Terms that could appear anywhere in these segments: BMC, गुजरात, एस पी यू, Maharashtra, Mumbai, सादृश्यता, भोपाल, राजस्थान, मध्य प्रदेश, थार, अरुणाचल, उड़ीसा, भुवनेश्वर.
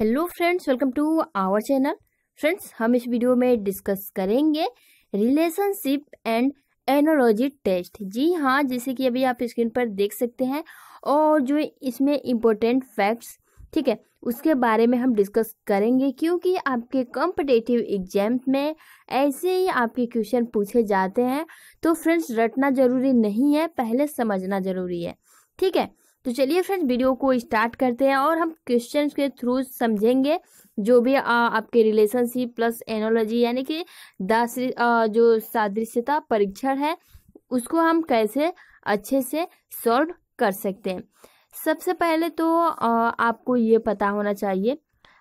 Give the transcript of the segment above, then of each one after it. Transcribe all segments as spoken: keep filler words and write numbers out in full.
Hello friends, welcome to our channel. Friends, हम इस video में डिस्कस करेंगे रिलेशनशिप एंड एनोलॉजी टेस्ट। जी हाँ, जैसे कि अभी आप स्क्रीन पर देख सकते हैं, और जो इसमें इम्पोर्टेंट फैक्ट्स, ठीक है, उसके बारे में हम डिस्कस करेंगे, क्योंकि आपके कॉम्पिटिटिव एग्जाम में ऐसे ही आपके क्वेश्चन पूछे जाते हैं। तो फ्रेंड्स, रटना ज़रूरी नहीं है, पहले समझना ज़रूरी है, ठीक है। तो चलिए फ्रेंड्स, वीडियो को स्टार्ट करते हैं और हम क्वेश्चंस के थ्रू समझेंगे जो भी आ, आपके रिलेशनशिप प्लस एनोलॉजी यानी कि दास जो सादृश्यता परीक्षण है, उसको हम कैसे अच्छे से सॉल्व कर सकते हैं। सबसे पहले तो आ, आपको ये पता होना चाहिए,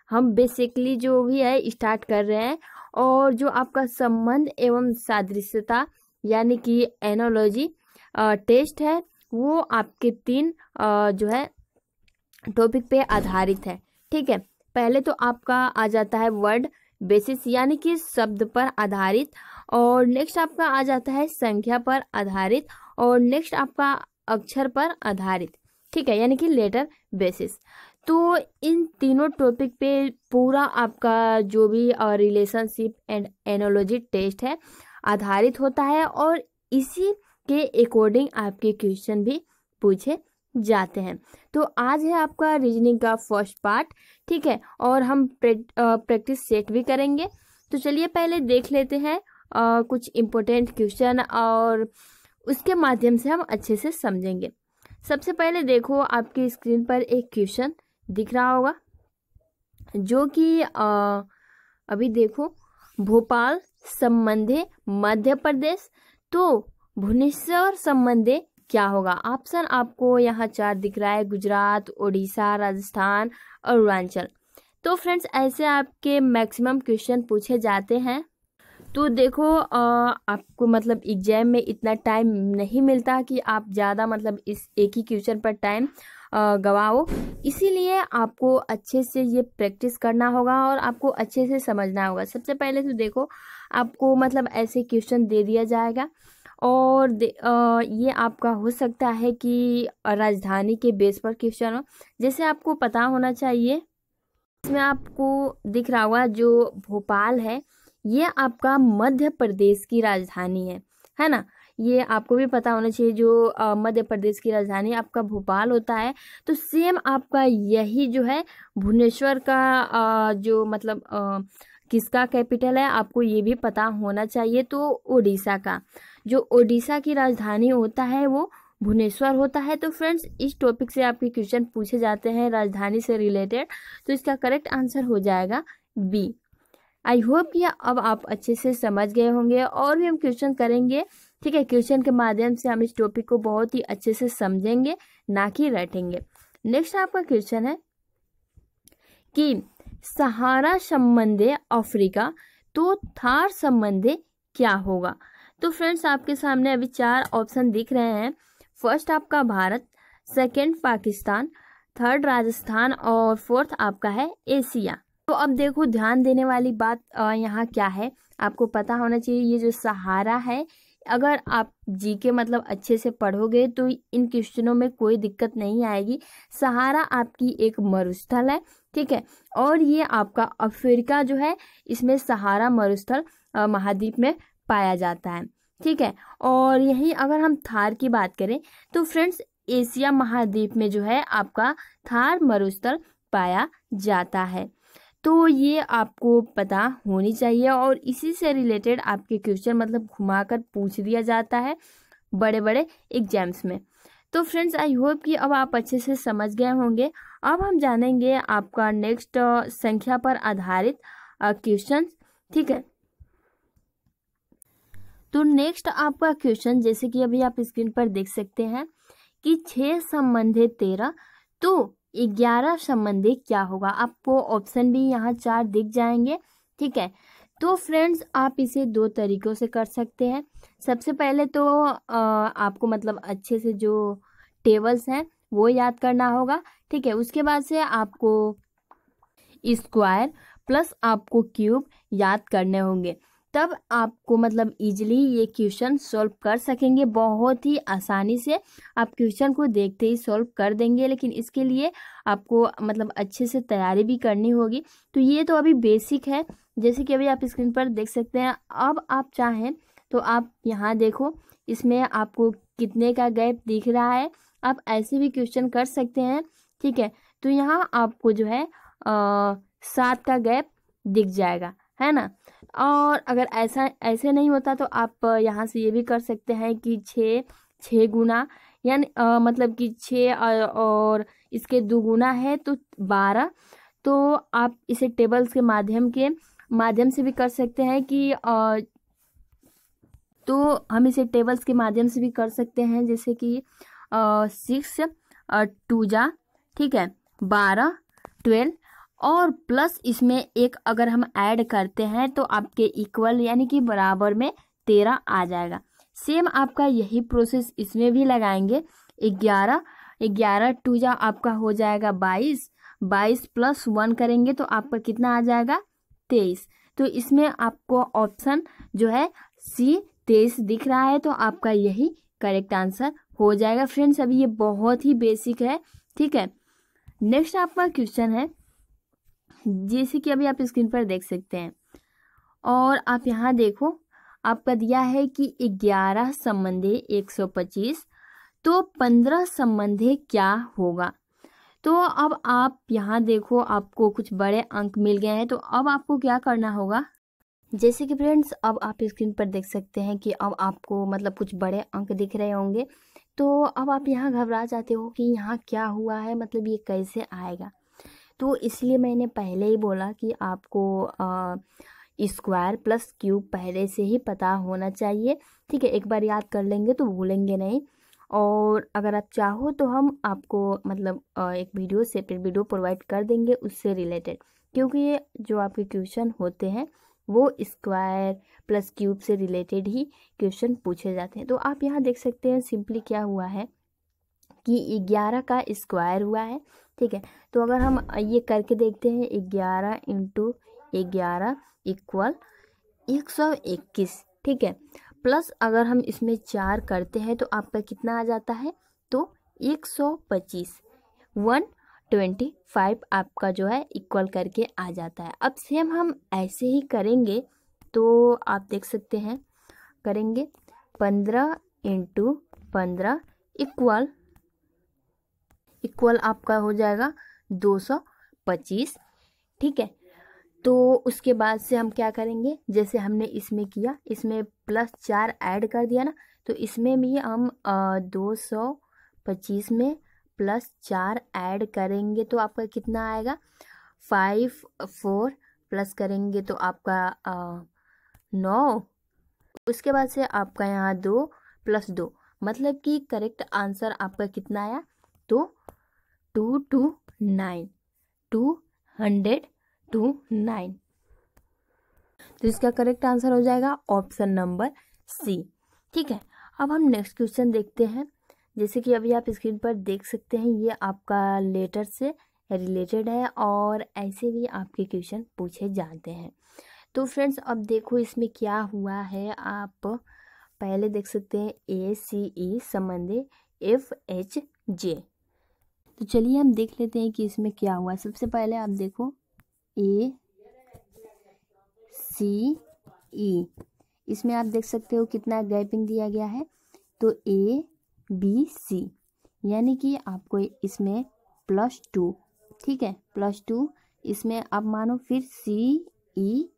हम बेसिकली जो भी है स्टार्ट कर रहे हैं, और जो आपका संबंध एवं सादृश्यता यानी कि एनोलॉजी टेस्ट है, वो आपके तीन आ, जो है टॉपिक पे आधारित है, ठीक है। पहले तो आपका आ जाता है वर्ड बेसिस यानी कि शब्द पर आधारित, और नेक्स्ट आपका आ जाता है संख्या पर आधारित, और नेक्स्ट आपका अक्षर पर आधारित, ठीक है, यानी कि लेटर बेसिस। तो इन तीनों टॉपिक पे पूरा आपका जो भी रिलेशनशिप एंड एनोलॉजी टेस्ट है आधारित होता है, और इसी के अकॉर्डिंग आपके क्वेश्चन भी पूछे जाते हैं। तो आज है आपका रीजनिंग का फर्स्ट पार्ट, ठीक है, और हम प्रैक्टिस सेट भी करेंगे। तो चलिए पहले देख लेते हैं आ, कुछ इम्पोर्टेंट क्वेश्चन, और उसके माध्यम से हम अच्छे से समझेंगे। सबसे पहले देखो, आपकी स्क्रीन पर एक क्वेश्चन दिख रहा होगा, जो कि अभी देखो, भोपाल संबंधे मध्य प्रदेश, तो भुवनेश्वर संबंधे क्या होगा। ऑप्शन आपको यहाँ चार दिख रहा है, गुजरात, उड़ीसा, राजस्थान, अरुणाचल। तो फ्रेंड्स, ऐसे आपके मैक्सिमम क्वेश्चन पूछे जाते हैं। तो देखो, आपको मतलब एग्जाम में इतना टाइम नहीं मिलता कि आप ज़्यादा मतलब इस एक ही क्वेश्चन पर टाइम गवाओ, इसीलिए आपको अच्छे से ये प्रैक्टिस करना होगा और आपको अच्छे से समझना होगा। सबसे पहले तो देखो, आपको मतलब ऐसे क्वेश्चन दे दिया जाएगा, और आ, ये आपका हो सकता है कि राजधानी के बेस पर क्वेश्चन हो। जैसे आपको पता होना चाहिए, इसमें आपको दिख रहा होगा जो भोपाल है, ये आपका मध्य प्रदेश की राजधानी है, है ना। ये आपको भी पता होना चाहिए, जो मध्य प्रदेश की राजधानी आपका भोपाल होता है। तो सेम आपका यही जो है भुवनेश्वर का आ, जो मतलब आ, किसका कैपिटल है, आपको ये भी पता होना चाहिए। तो उड़ीसा का, जो उड़ीसा की राजधानी होता है वो भुवनेश्वर होता है। तो फ्रेंड्स, इस टॉपिक से आपके क्वेश्चन पूछे जाते हैं राजधानी से रिलेटेड, तो इसका करेक्ट आंसर हो जाएगा बी। आई होप कि अब आप अच्छे से समझ गए होंगे, और भी हम क्वेश्चन करेंगे, ठीक है। क्वेश्चन के माध्यम से हम इस टॉपिक को बहुत ही अच्छे से समझेंगे, ना कि रटेंगे। नेक्स्ट आपका क्वेश्चन है कि सहारा संबंधे अफ्रीका, तो थार संबंधे क्या होगा। तो फ्रेंड्स, आपके सामने अभी चार ऑप्शन दिख रहे हैं। फर्स्ट आपका भारत, सेकंड पाकिस्तान, थर्ड राजस्थान, और फोर्थ आपका है एशिया। तो अब देखो, ध्यान देने वाली बात यहाँ क्या है, आपको पता होना चाहिए। ये जो सहारा है, अगर आप जी के मतलब अच्छे से पढ़ोगे तो इन क्वेश्चनों में कोई दिक्कत नहीं आएगी। सहारा आपकी एक मरुस्थल है, ठीक है, और ये आपका अफ्रीका जो है, इसमें सहारा मरुस्थल महाद्वीप में पाया जाता है, ठीक है। और यही अगर हम थार की बात करें, तो फ्रेंड्स एशिया महाद्वीप में जो है आपका थार मरुस्थल पाया जाता है। तो ये आपको पता होनी चाहिए, और इसी से रिलेटेड आपके क्वेश्चन मतलब घुमाकर पूछ दिया जाता है बड़े बड़े एग्जाम्स में। तो फ्रेंड्स, आई होप कि अब आप अच्छे से समझ गए होंगे। अब हम जानेंगे आपका नेक्स्ट संख्या पर आधारित क्वेश्चन, ठीक है। तो नेक्स्ट आपका क्वेश्चन, जैसे कि अभी आप स्क्रीन पर देख सकते हैं, कि छः संबंधे तेरह, तो ग्यारह संबंधी क्या होगा। आपको ऑप्शन भी यहाँ चार दिख जाएंगे, ठीक है। तो फ्रेंड्स, आप इसे दो तरीक़ों से कर सकते हैं। सबसे पहले तो आपको मतलब अच्छे से जो टेबल्स हैं वो याद करना होगा, ठीक है। उसके बाद से आपको स्क्वायर प्लस आपको क्यूब याद करने होंगे। तब आपको मतलब इजीली ये क्वेश्चन सॉल्व कर सकेंगे, बहुत ही आसानी से आप क्वेश्चन को देखते ही सॉल्व कर देंगे। लेकिन इसके लिए आपको मतलब अच्छे से तैयारी भी करनी होगी। तो ये तो अभी बेसिक है, जैसे कि अभी आप स्क्रीन पर देख सकते हैं। अब आप चाहें तो आप यहाँ देखो, इसमें आपको कितने का गैप दिख रहा है, आप ऐसे भी क्वेश्चन कर सकते हैं, ठीक है। तो यहाँ आपको जो है आ, सात का गैप दिख जाएगा, है ना। और अगर ऐसा ऐसे नहीं होता तो आप यहाँ से ये भी कर सकते हैं कि छः छः गुना, यानी मतलब कि छः और इसके दुगुना है तो बारह। तो आप इसे टेबल्स के माध्यम के माध्यम से भी कर सकते हैं कि आ, तो हम इसे टेबल्स के माध्यम से भी कर सकते हैं, जैसे कि सिक्स टू जा, ठीक है, बारह, ट्वेल्व, और प्लस इसमें एक अगर हम ऐड करते हैं तो आपके इक्वल यानी कि बराबर में तेरह आ जाएगा। सेम आपका यही प्रोसेस इसमें भी लगाएंगे। ग्यारह, ग्यारह टू जा आपका हो जाएगा बाईस, बाईस प्लस वन करेंगे तो आपका कितना आ जाएगा, तेईस। तो इसमें आपको ऑप्शन जो है सी तेईस दिख रहा है, तो आपका यही करेक्ट आंसर हो जाएगा। फ्रेंड्स अभी ये बहुत ही बेसिक है, ठीक है। नेक्स्ट आपका क्वेश्चन है, जैसे कि अभी आप स्क्रीन पर देख सकते हैं, और आप यहाँ देखो आपका दिया है कि ग्यारह संबंधी एक सौ पच्चीस, तो पंद्रह संबंधी क्या होगा। तो अब आप यहाँ देखो आपको कुछ बड़े अंक मिल गए हैं, तो अब आपको क्या करना होगा, जैसे कि फ्रेंड्स अब आप स्क्रीन पर देख सकते हैं कि अब आपको मतलब कुछ बड़े अंक दिख रहे होंगे। तो अब आप यहाँ घबरा जाते हो कि यहाँ क्या हुआ है, मतलब ये कैसे आएगा। तो इसलिए मैंने पहले ही बोला कि आपको स्क्वायर प्लस क्यूब पहले से ही पता होना चाहिए, ठीक है। एक बार याद कर लेंगे तो भूलेंगे नहीं। और अगर आप चाहो तो हम आपको मतलब आ, एक वीडियो सेपरेट वीडियो प्रोवाइड कर देंगे उससे रिलेटेड, क्योंकि ये जो आपके क्वेश्चन होते हैं वो स्क्वायर प्लस क्यूब से रिलेटेड ही क्वेश्चन पूछे जाते हैं। तो आप यहाँ देख सकते हैं सिंपली क्या हुआ है कि ग्यारह का स्क्वायर हुआ है, ठीक है। तो अगर हम ये करके देखते हैं, ग्यारह इंटू ग्यारह इक्वल एक सौ इक्कीस, ठीक है। प्लस अगर हम इसमें चार करते हैं तो आपका कितना आ जाता है, तो एक सौ पच्चीस, एक सौ पच्चीस आपका जो है इक्वल करके आ जाता है। अब सेम हम ऐसे ही करेंगे, तो आप देख सकते हैं करेंगे पंद्रह इंटू पंद्रह इक्वल इक्वल आपका हो जाएगा दो सौ पच्चीस, ठीक है। तो उसके बाद से हम क्या करेंगे, जैसे हमने इसमें किया, इसमें प्लस चार ऐड कर दिया ना, तो इसमें भी हम दो सौ पच्चीस में प्लस चार ऐड करेंगे तो आपका कितना आएगा, फाइव, फोर प्लस करेंगे तो आपका नौ। उसके बाद से आपका यहाँ दो प्लस दो, मतलब कि करेक्ट आंसर आपका कितना आया, तो two two nine two hundred two nine. तो इसका करेक्ट आंसर हो जाएगा ऑप्शन नंबर सी, ठीक है। अब हम नेक्स्ट क्वेश्चन देखते हैं, जैसे कि अभी आप स्क्रीन पर देख सकते हैं, ये आपका लेटर से रिलेटेड है और ऐसे भी आपके क्वेश्चन पूछे जाते हैं। तो फ्रेंड्स अब देखो इसमें क्या हुआ है, आप पहले देख सकते हैं ए सी ई संबंधी एफ एच जे। तो चलिए हम देख लेते हैं कि इसमें क्या हुआ। सबसे पहले आप देखो ए सी ई, इसमें आप देख सकते हो कितना गैपिंग दिया गया है, तो ए बी सी, यानी कि आपको इसमें प्लस टू, ठीक है, प्लस टू, इसमें आप मानो फिर सी ई,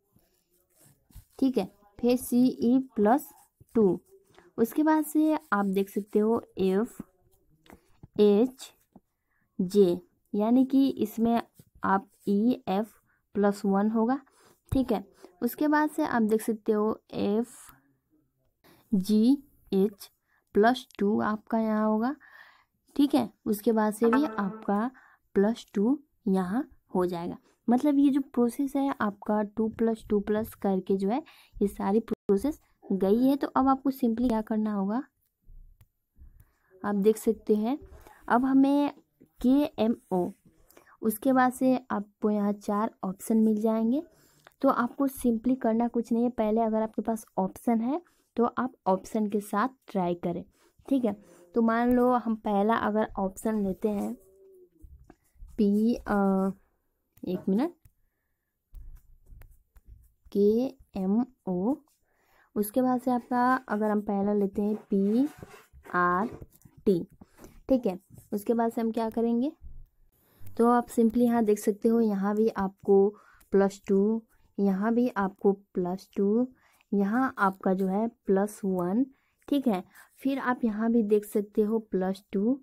ठीक है, फिर सी ई प्लस टू। उसके बाद से आप देख सकते हो एफ एच जे, यानी कि इसमें आप ई एफ प्लस वन होगा, ठीक है। उसके बाद से आप देख सकते हो F G H plus two आपका यहाँ होगा, ठीक है। उसके बाद से भी आपका प्लस टू यहाँ हो जाएगा, मतलब ये जो प्रोसेस है आपका टू प्लस टू प्लस करके जो है ये सारी प्रोसेस गई है। तो अब आपको सिंपली क्या करना होगा, आप देख सकते हैं अब हमें के एम ओ, उसके बाद से आपको यहाँ चार ऑप्शन मिल जाएंगे। तो आपको सिंपली करना कुछ नहीं है, पहले अगर आपके पास ऑप्शन है तो आप ऑप्शन के साथ ट्राई करें, ठीक है। तो मान लो हम पहला अगर ऑप्शन लेते हैं पी आ, एक मिनट के एम ओ, उसके बाद से आपका अगर हम पहला लेते हैं पी आर टी, ठीक है। उसके बाद से हम क्या करेंगे, तो आप सिंपली यहाँ देख सकते हो, यहाँ भी आपको प्लस टू, यहाँ भी आपको प्लस टू, यहाँ आपका जो है प्लस वन, ठीक है। फिर आप यहाँ भी देख सकते हो प्लस टू,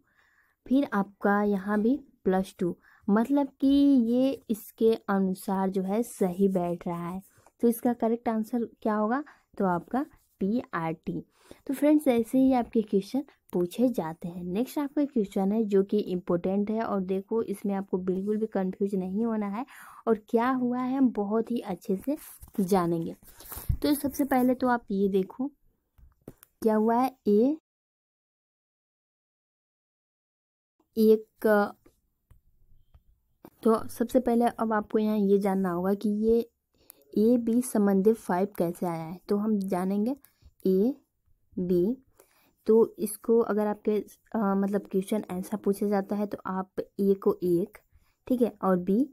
फिर आपका यहाँ भी प्लस टू, मतलब कि ये इसके अनुसार जो है सही बैठ रहा है। तो इसका करेक्ट आंसर क्या होगा, तो आपका पी आर टी। तो फ्रेंड्स ऐसे ही आपके क्वेश्चन पूछे जाते हैं। नेक्स्ट आपका क्वेश्चन है जो कि इम्पोर्टेंट है, और देखो इसमें आपको बिल्कुल भी कंफ्यूज नहीं होना है, और क्या हुआ है हम बहुत ही अच्छे से जानेंगे। तो सबसे पहले तो आप ये देखो क्या हुआ है, ए एक, तो सबसे पहले अब आपको यहाँ ये जानना होगा कि ये ए बी संबंधित फाइव कैसे आया है। तो हम जानेंगे ए बी, तो इसको अगर आपके आ, मतलब क्वेश्चन ऐसा पूछा जाता है तो आप ए को एक, ठीक है, और बी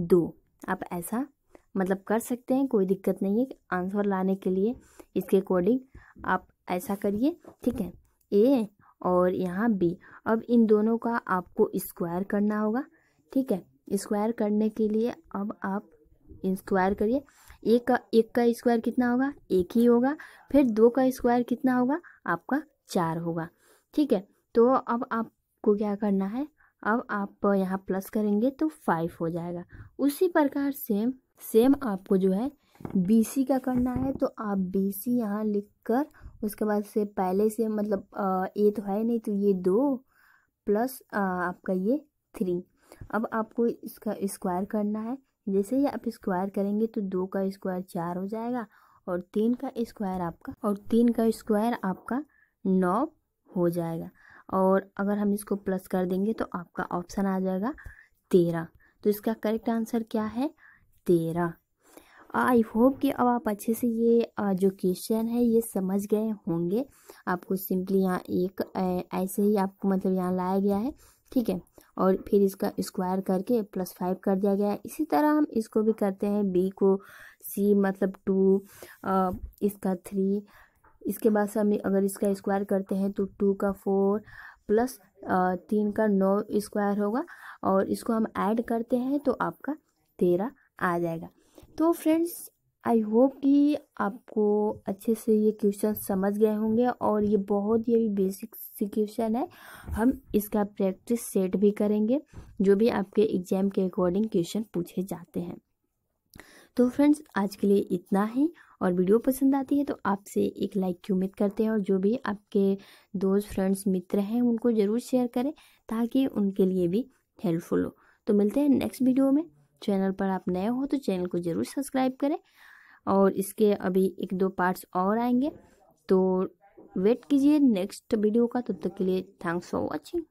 दो, आप ऐसा मतलब कर सकते हैं, कोई दिक्कत नहीं है। आंसर लाने के लिए इसके अकॉर्डिंग आप ऐसा करिए, ठीक है, ए और यहाँ बी। अब इन दोनों का आपको स्क्वायर करना होगा, ठीक है। स्क्वायर करने के लिए अब आप स्क्वायर करिए, एक का एक का स्क्वायर कितना होगा, एक ही होगा। फिर दो का स्क्वायर कितना होगा, आपका चार होगा, ठीक है। तो अब आपको क्या करना है, अब आप यहाँ प्लस करेंगे तो फाइव हो जाएगा। उसी प्रकार सेम सेम आपको जो है बी सी का करना है, तो आप बी सी यहाँ लिख कर उसके बाद से पहले से मतलब ए तो है नहीं, तो ये दो प्लस आपका ये थ्री। अब आपको इसका स्क्वायर करना है, जैसे ही आप स्क्वायर करेंगे तो दो का स्क्वायर चार हो जाएगा, और तीन का स्क्वायर आपका और तीन का स्क्वायर आपका नौ हो जाएगा। और अगर हम इसको प्लस कर देंगे तो आपका ऑप्शन आ जाएगा तेरह। तो इसका करेक्ट आंसर क्या है, तेरह। आई होप कि अब आप अच्छे से ये जो क्वेश्चन है ये समझ गए होंगे। आपको सिंपली यहाँ एक ऐसे ही आपको मतलब यहाँ लाया गया है, ठीक है, और फिर इसका स्क्वायर करके प्लस फाइव कर दिया गया है। इसी तरह हम इसको भी करते हैं, बी को सी मतलब टू, इसका थ्री, इसके बाद से हम अगर इसका स्क्वायर करते हैं तो टू का फोर प्लस तीन का नौ स्क्वायर होगा, और इसको हम ऐड करते हैं तो आपका तेरह आ जाएगा। तो फ्रेंड्स आई होप कि आपको अच्छे से ये क्वेश्चन समझ गए होंगे, और ये बहुत ही बेसिक सी क्वेश्चन है। हम इसका प्रैक्टिस सेट भी करेंगे जो भी आपके एग्जाम के अकॉर्डिंग क्वेश्चन पूछे जाते हैं। तो फ्रेंड्स आज के लिए इतना ही, और वीडियो पसंद आती है तो आपसे एक लाइक की उम्मीद करते हैं, और जो भी आपके दोस्त फ्रेंड्स मित्र हैं उनको ज़रूर शेयर करें ताकि उनके लिए भी हेल्पफुल हो। तो मिलते हैं नेक्स्ट वीडियो में। चैनल पर आप नए हो तो चैनल को ज़रूर सब्सक्राइब करें, और इसके अभी एक दो पार्ट्स और आएंगे, तो वेट कीजिए नेक्स्ट वीडियो का। तब तक के लिए थैंक्स फॉर वॉचिंग।